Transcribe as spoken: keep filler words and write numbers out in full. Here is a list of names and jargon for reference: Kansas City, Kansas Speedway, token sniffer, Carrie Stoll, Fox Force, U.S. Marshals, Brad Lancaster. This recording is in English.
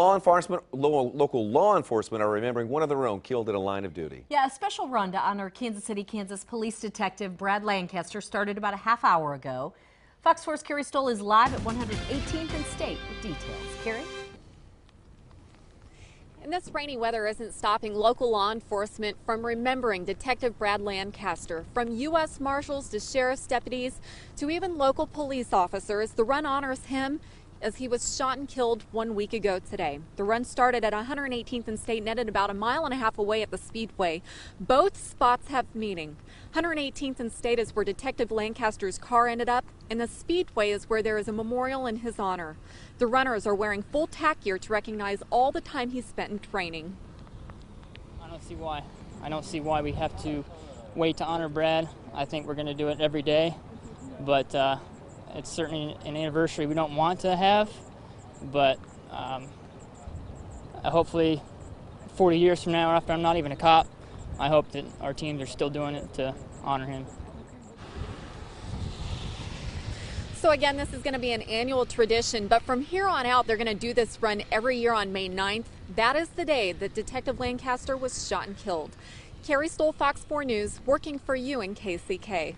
Law enforcement, local law enforcement are remembering one of their own killed in a line of duty. Yeah, a special run to honor Kansas City, Kansas police detective Brad Lancaster started about a half hour ago. Fox Force Carrie Stoll is live at one hundred eighteenth and State with details. Carrie? And this rainy weather isn't stopping local law enforcement from remembering Detective Brad Lancaster. From U S Marshals to sheriff's deputies to even local police officers, the run honors him as he was shot and killed one week ago today. The run started at one hundred eighteenth and State and ended about a mile and a half away at the Speedway. Both spots have meaning. one hundred eighteenth and State is where Detective Lancaster's car ended up, and the Speedway is where there is a memorial in his honor. The runners are wearing full tack gear to recognize all the time he spent in training. I don't see why. I don't see why we have to wait to honor Brad. I think we're going to do it every day, but uh, it's certainly an anniversary we don't want to have, but um, hopefully forty years from now, after I'm not even a cop, I hope that our teams are still doing it to honor him. So again, this is going to be an annual tradition, but from here on out, they're going to do this run every year on May ninth. That is the day that Detective Lancaster was shot and killed. Carrie Stoll, Fox four News, working for you in K C K.